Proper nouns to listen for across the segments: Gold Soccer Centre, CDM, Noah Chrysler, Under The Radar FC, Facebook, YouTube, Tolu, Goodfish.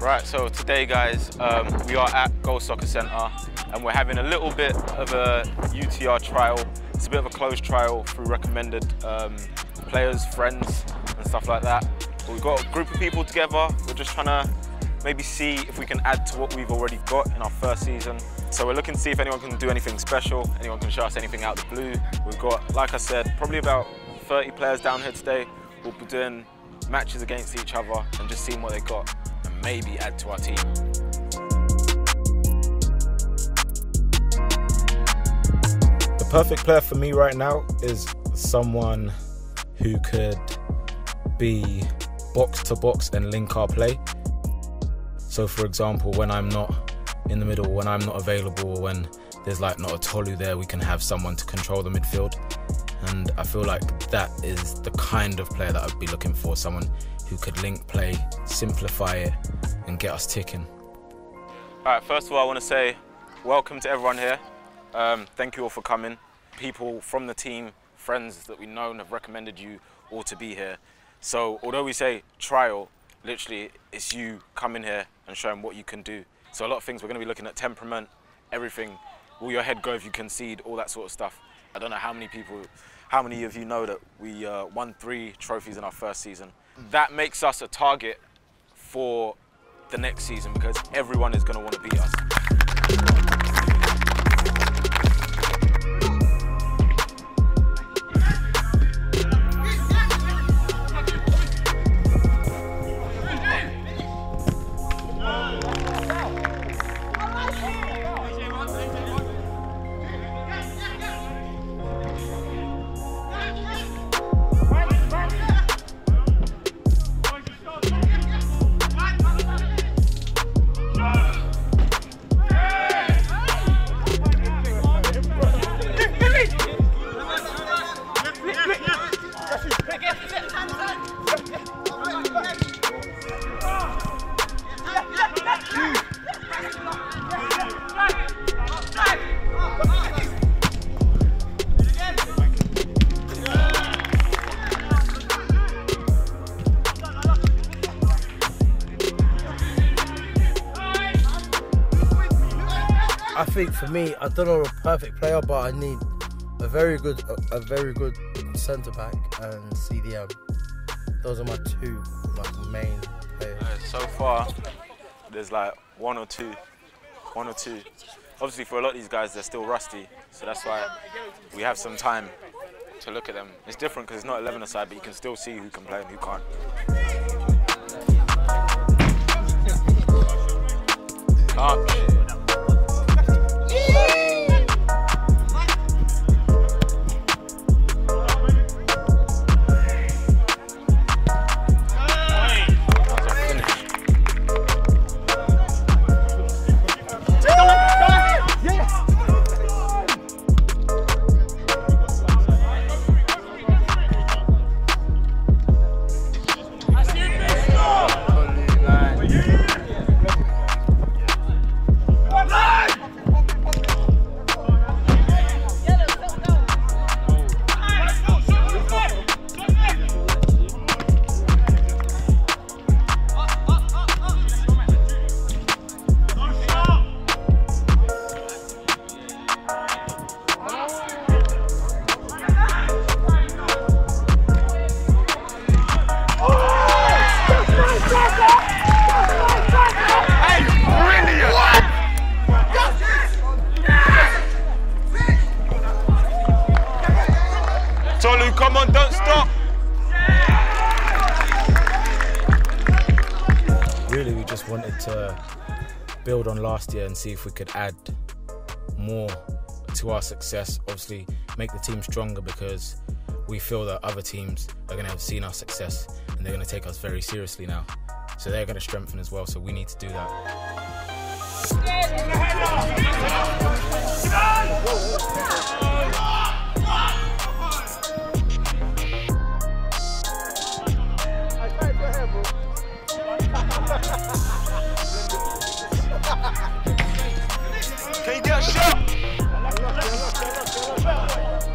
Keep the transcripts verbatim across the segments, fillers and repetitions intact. Right, so today guys, um, we are at Gold Soccer Centre and we're having a little bit of a U T R trial. It's a bit of a closed trial through recommended um, players, friends and stuff like that. But we've got a group of people together. We're just trying to maybe see if we can add to what we've already got in our first season. So we're looking to see if anyone can do anything special, anyone can show us anything out of the blue. We've got, like I said, probably about thirty players down here today. We'll be doing matches against each other and just seeing what they got. Maybe add to our team. The perfect player for me right now is someone who could be box to box and link our play. So for example, when I'm not in the middle, when I'm not available, or when there's like not a Tolu there, we can have someone to control the midfield. And I feel like that is the kind of player that I'd be looking for, someone who could link play, simplify it, and get us ticking. All right, first of all, I want to say welcome to everyone here. Um, thank you all for coming. People from the team, friends that we know and have recommended you all to be here. So although we say trial, literally it's you coming here and showing what you can do. So a lot of things we're going to be looking at: temperament, everything, will your head go if you concede, all that sort of stuff. I don't know how many people, how many of you know that we uh, won three trophies in our first season. That makes us a target for the next season because everyone is going to want to beat us. I think for me, I don't know a perfect player, but I need a very good, a, a very good centre back and C D M. Those are my two like, main players. Uh, so far, there's like one or two, one or two. Obviously, for a lot of these guys, they're still rusty, so that's why we have some time to look at them. It's different because it's not eleven a side, but you can still see who can play and who can't. Can't. Come on, don't stop. Really, we just wanted to build on last year and see if we could add more to our success. Obviously, make the team stronger because we feel that other teams are going to have seen our success and they're going to take us very seriously now. So they're going to strengthen as well, so we need to do that. Can you get a shot?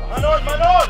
My lord, my lord!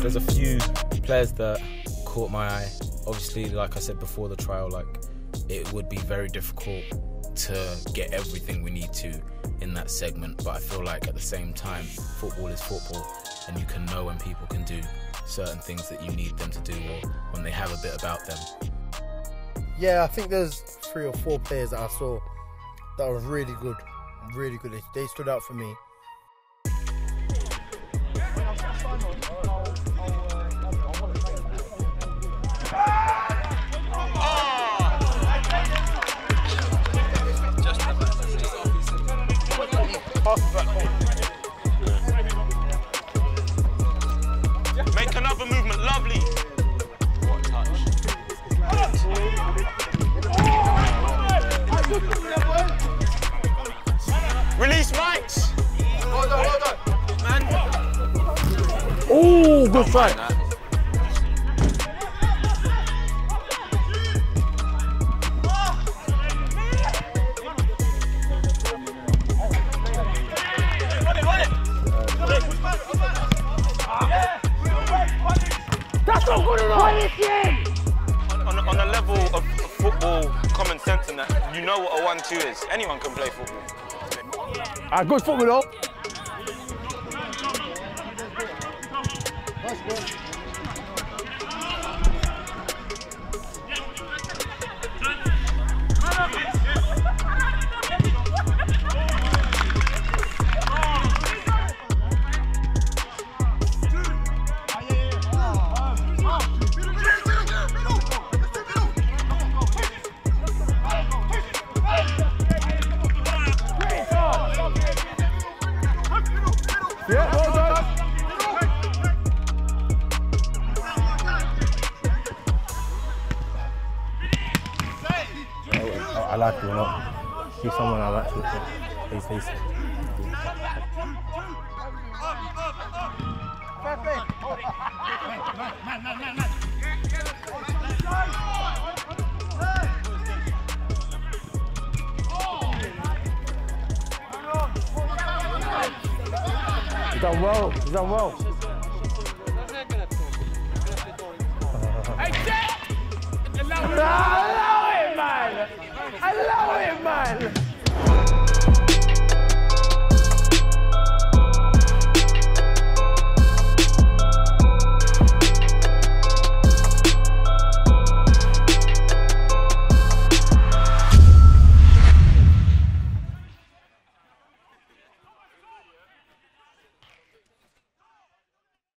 There's a few players that caught my eye. Obviously, like I said before the trial, like it would be very difficult to get everything we need to in that segment, but I feel like at the same time, football is football, and you can know when people can do certain things that you need them to do or when they have a bit about them. Yeah, I think there's three or four players that I saw that were really good, really good. They stood out for me. Make another movement, lovely. What a touch. Release Mike's. Hold on, hold on. Man. Oh, good fight. On, on a level of football common sense and that, you know what a one two is. Anyone can play football. Ah, good football though. I like him a lot. He's someone I like to play. He's decent. He's done well. He's done well. Hey, Jack!